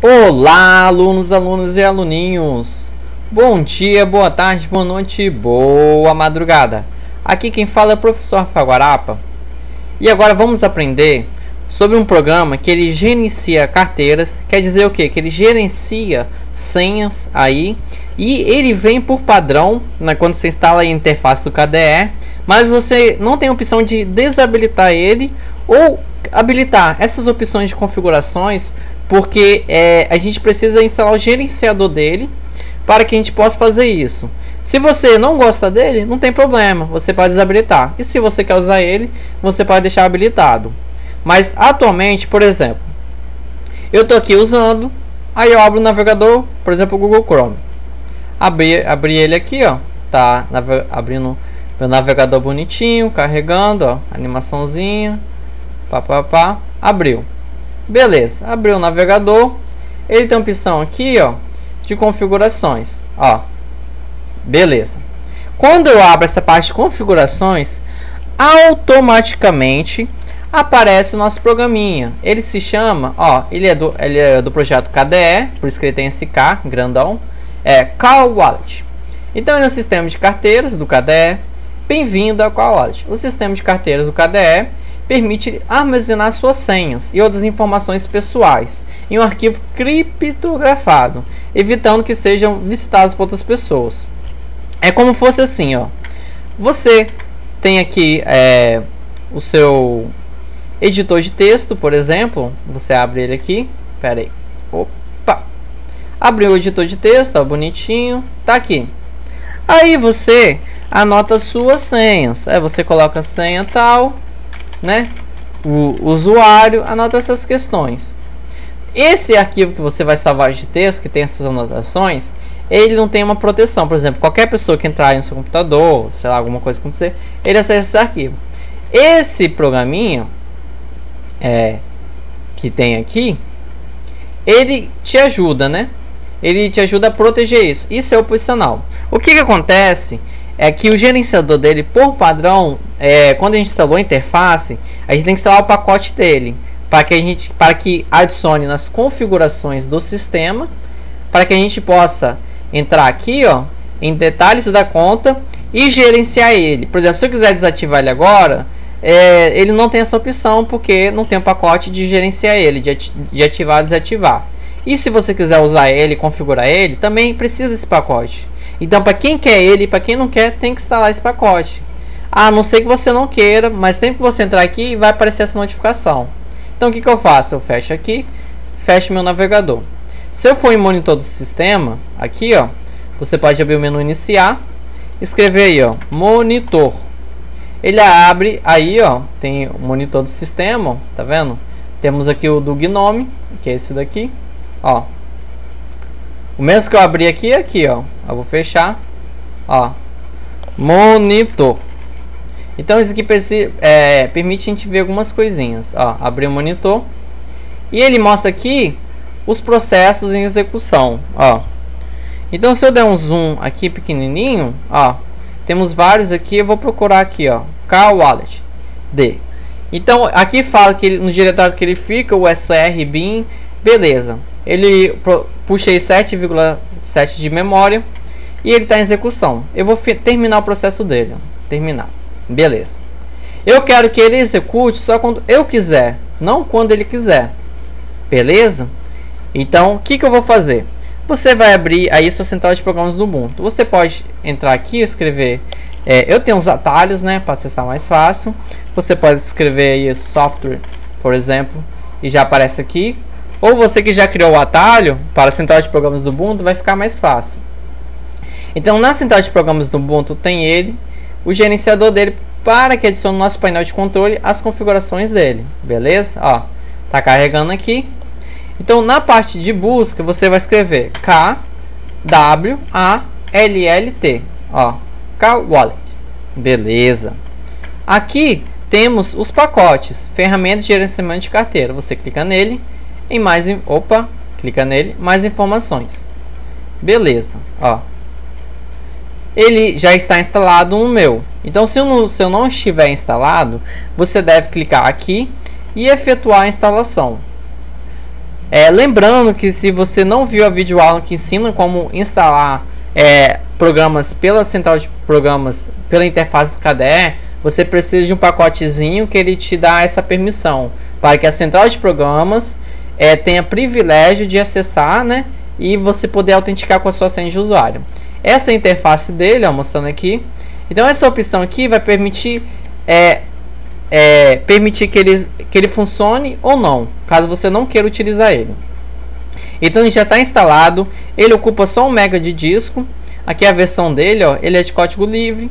Olá, alunos, alunas e aluninhos. Bom dia, boa tarde, boa noite, boa madrugada. Aqui quem fala é o professor Faguarapa. E agora vamos aprender sobre um programa que ele gerencia carteiras. Quer dizer o quê? Que ele gerencia senhas aí. E ele vem por padrão, né, quando você instala a interface do KDE. Mas você não tem a opção de desabilitar ele ou habilitar essas opções de configurações, porque a gente precisa instalar o gerenciador dele para que a gente possa fazer isso. Se você não gosta dele, não tem problema, você pode desabilitar. E se você quer usar ele, você pode deixar habilitado. Mas atualmente, por exemplo, eu estou aqui usando, aí eu abro o navegador, por exemplo, o Google Chrome. Abri ele aqui, ó, tá abrindo meu navegador bonitinho, carregando, ó, animaçãozinha, pá, abriu. Beleza, abriu o navegador. Ele tem uma opção aqui, ó, de configurações, ó. Beleza. Quando eu abro essa parte de configurações, automaticamente aparece o nosso programinha. Ele se chama, ó, ele é do projeto KDE, por isso que ele tem esse K grandão, é KWallet. Então ele é um sistema de carteiras do KDE. Bem-vindo ao KWallet. O sistema de carteiras do KDE permite armazenar suas senhas e outras informações pessoais em um arquivo criptografado, evitando que sejam visitados por outras pessoas. É como fosse assim, ó. Você tem aqui o seu editor de texto, por exemplo. Você abre ele aqui. Pera aí. Opa! Abriu o editor de texto, ó, bonitinho. Tá aqui. Aí você anota suas senhas. Aí você coloca a senha tal, né? O usuário anota essas questões. Esse arquivo que você vai salvar de texto, que tem essas anotações, ele não tem uma proteção. Por exemplo, qualquer pessoa que entrar no seu computador, sei lá, alguma coisa acontecer, ele acessa esse arquivo. Esse programinha que tem aqui, ele te ajuda, né? Ele te ajuda a proteger isso. Isso é opcional. O que que acontece é que o gerenciador dele, por padrão, quando a gente instalou a interface, a gente tem que instalar o pacote dele para que adicione nas configurações do sistema, para que a gente possa entrar aqui, ó, em detalhes da conta e gerenciar ele. Por exemplo, se eu quiser desativar ele agora, ele não tem essa opção porque não tem o pacote de gerenciar ele, de ativar e desativar. E se você quiser usar ele, configurar ele, também precisa desse pacote. Então, para quem quer ele e para quem não quer, tem que instalar esse pacote. A não ser que você não queira, mas sempre que você entrar aqui, vai aparecer essa notificação. Então, o que que eu faço? Eu fecho aqui, fecho meu navegador. Se eu for em monitor do sistema, aqui, ó, você pode abrir o menu iniciar, escrever aí, ó, monitor. Ele abre aí, ó, tem o monitor do sistema, ó, tá vendo? Temos aqui o do Gnome, que é esse daqui, ó. O mesmo que eu abri aqui, ó. Eu vou fechar, ó. Monitor. Então isso aqui permite a gente ver algumas coisinhas, ó. Abri o monitor. E ele mostra aqui os processos em execução, ó. Então se eu der um zoom aqui pequenininho, ó. Temos vários aqui, eu vou procurar aqui, ó. KWallet D. Então aqui fala que ele, no diretório que ele fica, o SR, bin, beleza. Ele puxei 7,7 de memória e ele está em execução. Eu vou terminar o processo dele, terminar, beleza. Eu quero que ele execute só quando eu quiser, não quando ele quiser, beleza. Então o que que eu vou fazer? Você vai abrir aí sua central de programas do Ubuntu. Você pode entrar aqui e escrever, eu tenho uns atalhos, né, para acessar mais fácil. Você pode escrever aí software, por exemplo, e já aparece aqui. Ou você que já criou o atalho para a central de programas do Ubuntu, vai ficar mais fácil. Então na central de programas do Ubuntu tem ele, o gerenciador dele, para que adicione no nosso painel de controle as configurações dele, beleza? Ó, tá carregando aqui. Então na parte de busca você vai escrever KWallet, ó, KWallet, beleza. Aqui temos os pacotes, ferramentas de gerenciamento de carteira. Você clica nele. Em mais, clica nele, mais informações, beleza, ó. Ele já está instalado no meu. Então se eu não estiver instalado, você deve clicar aqui e efetuar a instalação. Lembrando que se você não viu a videoaula que ensina como instalar programas pela central de programas, pela interface do KDE, você precisa de um pacotezinho que ele te dá essa permissão para que a central de programas tenha privilégio de acessar, né, e você poder autenticar com a sua senha de usuário. Essa é a interface dele, ó, mostrando aqui. Então essa opção aqui vai permitir que ele funcione ou não, caso você não queira utilizar ele. Então ele já está instalado, ele ocupa só 1 MB de disco. Aqui é a versão dele, ó, ele é de código livre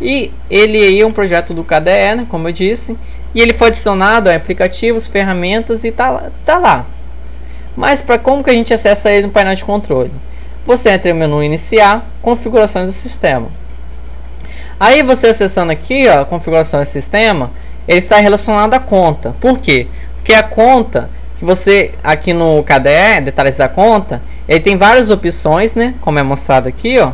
e ele aí é um projeto do KDE, né, como eu disse, e ele foi adicionado a aplicativos, ferramentas e tá lá. Mas para como que a gente acessa ele no painel de controle? Você entra no menu iniciar, configurações do sistema. Aí você acessando aqui, ó, configuração do sistema, ele está relacionado à conta. Por quê? Porque a conta que você aqui no KDE, detalhes da conta, ele tem várias opções, né? Como é mostrado aqui, ó.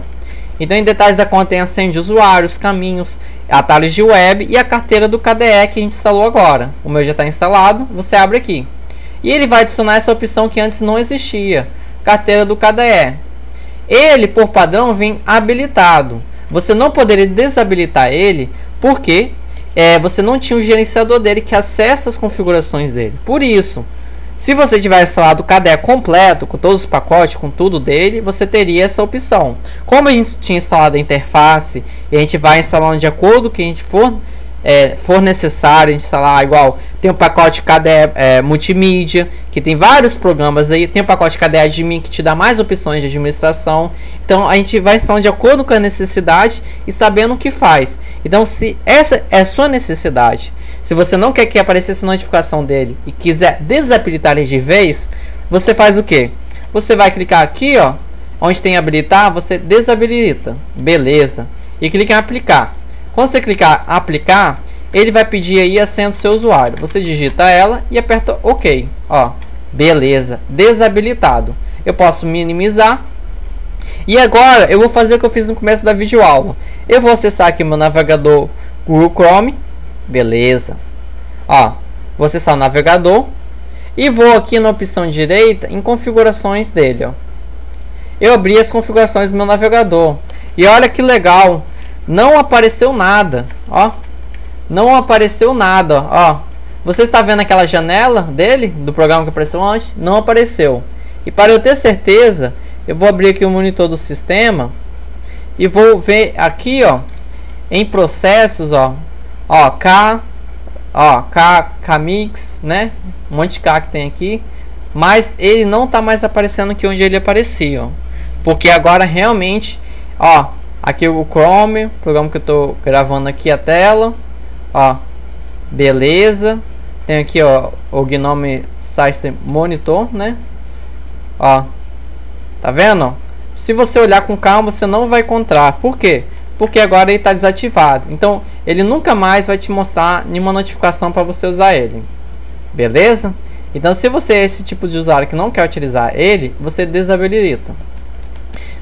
Então, em detalhes da conta tem a senha de usuários, caminhos, atalhos de web e a carteira do KDE que a gente instalou agora. O meu já está instalado. Você abre aqui e ele vai adicionar essa opção que antes não existia, carteira do KDE. Ele por padrão vem habilitado. Você não poderia desabilitar ele porque você não tinha o gerenciador dele que acessa as configurações dele. Por isso, se você tiver instalado o KDE completo, com todos os pacotes, com tudo dele, você teria essa opção. Como a gente tinha instalado a interface, e a gente vai instalando de acordo que a gente for necessário, a gente instalar igual, tem o pacote KDE multimídia, que tem vários programas aí, tem o pacote KDE admin que te dá mais opções de administração. Então a gente vai instalando de acordo com a necessidade e sabendo o que faz. Então se essa é a sua necessidade, se você não quer que aparecesse a notificação dele e quiser desabilitar ele de vez, você faz o que? Você vai clicar aqui, ó, onde tem habilitar, você desabilita, beleza, e clica em aplicar. Quando você clicar aplicar, ele vai pedir aí a senha do seu usuário. Você digita ela e aperta OK, ó, beleza, desabilitado. Eu posso minimizar. E agora eu vou fazer o que eu fiz no começo da videoaula. Eu vou acessar aqui meu navegador Google Chrome. Beleza, ó, vou acessar o navegador e vou aqui na opção direita em configurações dele, ó. Eu abri as configurações do meu navegador e olha que legal, não apareceu nada, ó, não apareceu nada, ó. Você está vendo aquela janela dele, do programa que apareceu antes? Não apareceu. E para eu ter certeza, eu vou abrir aqui o monitor do sistema e vou ver aqui, ó, em processos, ó. Ó, Kmix, né? Um monte de K que tem aqui. Mas ele não tá mais aparecendo aqui onde ele aparecia, ó. Porque agora realmente, ó, aqui o Chrome, o programa que eu tô gravando aqui a tela, ó, beleza. Tem aqui, ó, o Gnome System Monitor, né? Ó, tá vendo? Se você olhar com calma, você não vai encontrar. Por quê? Porque agora ele está desativado, então ele nunca mais vai te mostrar nenhuma notificação para você usar ele, beleza? Então se você é esse tipo de usuário que não quer utilizar ele, você desabilita.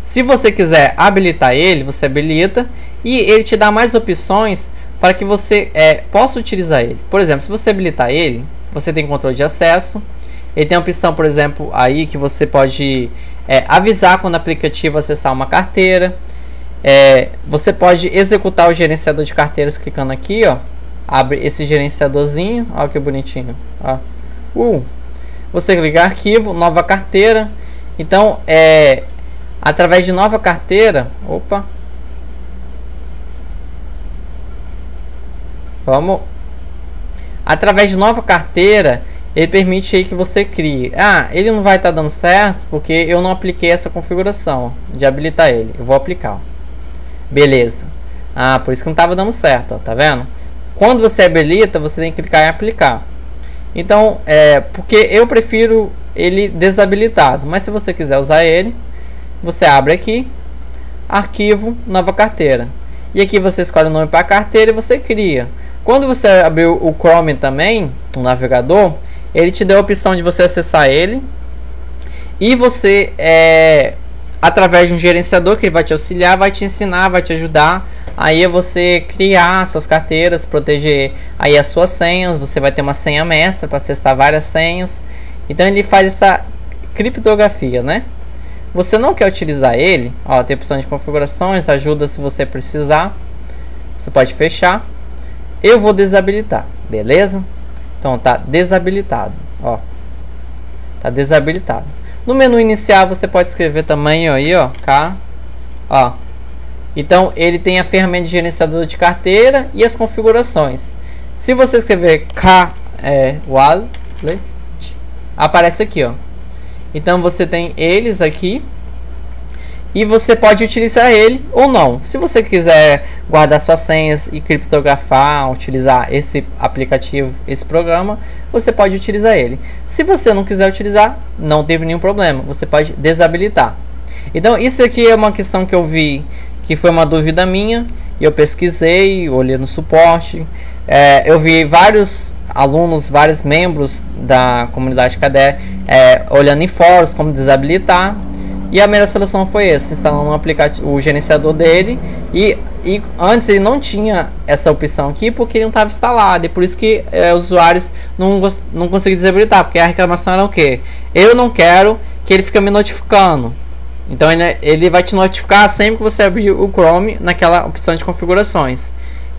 Se você quiser habilitar ele, você habilita e ele te dá mais opções para que você possa utilizar ele. Por exemplo, se você habilitar ele, você tem controle de acesso, ele tem a opção, por exemplo, aí que você pode avisar quando o aplicativo acessar uma carteira. Você pode executar o gerenciador de carteiras clicando aqui, ó, abre esse gerenciadorzinho, olha que bonitinho, ó. Você clica arquivo, nova carteira. Então através de nova carteira, opa, vamos, através de nova carteira ele permite aí que você crie. Ele não vai estar dando certo porque eu não apliquei essa configuração de habilitar ele, eu vou aplicar. Beleza, por isso que não estava dando certo, ó, tá vendo? Quando você habilita, você tem que clicar em aplicar. Então, porque eu prefiro ele desabilitado, mas se você quiser usar ele, você abre aqui, arquivo, nova carteira. E aqui você escolhe o nome para a carteira e você cria. Quando você abriu o Chrome também, o navegador, ele te deu a opção de você acessar ele. E você através de um gerenciador que ele vai te auxiliar, vai te ensinar, vai te ajudar aí a você criar suas carteiras, proteger aí as suas senhas, você vai ter uma senha mestra para acessar várias senhas Então ele faz essa criptografia, né? Você não quer utilizar ele, ó, tem a opção de configurações, ajuda se você precisar. Você pode fechar. Eu vou desabilitar, beleza? Então tá desabilitado, ó. Tá desabilitado. No menu inicial você pode escrever também aí, ó, K, ó. Então ele tem a ferramenta de gerenciador de carteira e as configurações. Se você escrever KWallet, aparece aqui, ó. Então você tem eles aqui e você pode utilizar ele ou não. Se você quiser guardar suas senhas e criptografar, utilizar esse aplicativo, esse programa, você pode utilizar ele. Se você não quiser utilizar, não teve nenhum problema, você pode desabilitar. Então isso aqui é uma questão que eu vi, que foi uma dúvida minha, e eu pesquisei, olhei no suporte, eu vi vários alunos, vários membros da comunidade KDE olhando em fóruns como desabilitar, e a melhor solução foi essa, instalando um aplicativo, o gerenciador dele, e antes ele não tinha essa opção aqui porque ele não estava instalado, e por isso que os usuários não conseguiam desabilitar, porque a reclamação era o que? Eu não quero que ele fique me notificando. Então ele vai te notificar sempre que você abrir o Chrome naquela opção de configurações.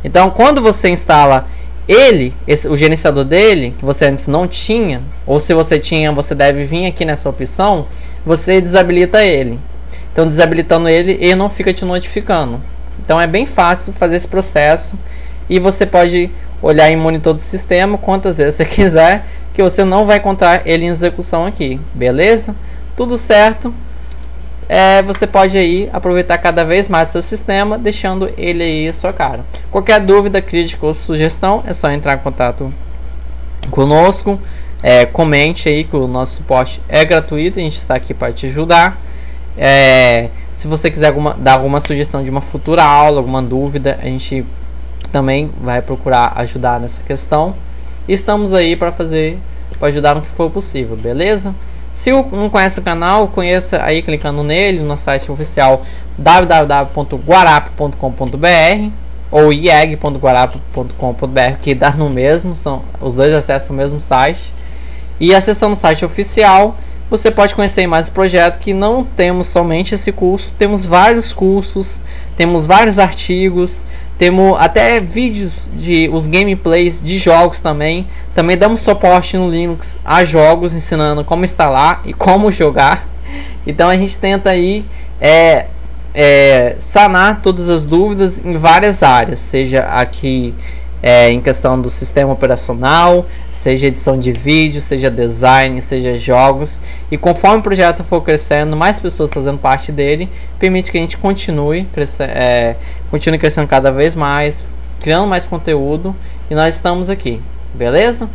Então quando você instala ele, o gerenciador dele, que você antes não tinha, ou se você tinha, você deve vir aqui nessa opção, você desabilita ele. Então desabilitando ele, ele não fica te notificando. Então é bem fácil fazer esse processo, e você pode olhar em monitor do sistema quantas vezes você quiser, que você não vai contar ele em execução aqui, beleza? Tudo certo. Você pode aí aproveitar cada vez mais seu sistema, deixando ele aí a sua cara. Qualquer dúvida, crítica ou sugestão, é só entrar em contato conosco. Comente aí, que o nosso suporte é gratuito, a gente está aqui para te ajudar. Se você quiser dar alguma sugestão de uma futura aula, alguma dúvida, a gente também vai procurar ajudar nessa questão. Estamos aí para ajudar no que for possível, beleza? Se não conhece o canal, conheça aí clicando nele, no nosso site oficial www.guarapa.com.br ou ieg.guarapa.com.br, que dá no mesmo, os dois acessam o mesmo site. E acessando o site oficial, você pode conhecer mais o projeto, que não temos somente esse curso, temos vários cursos, temos vários artigos, temos até vídeos de os gameplays de jogos também. Também damos suporte no Linux a jogos, ensinando como instalar e como jogar. Então a gente tenta aí sanar todas as dúvidas em várias áreas, seja aqui em questão do sistema operacional, seja edição de vídeo, seja design, seja jogos. E conforme o projeto for crescendo, mais pessoas fazendo parte dele, permite que a gente continue crescendo cada vez mais, criando mais conteúdo, e nós estamos aqui, beleza?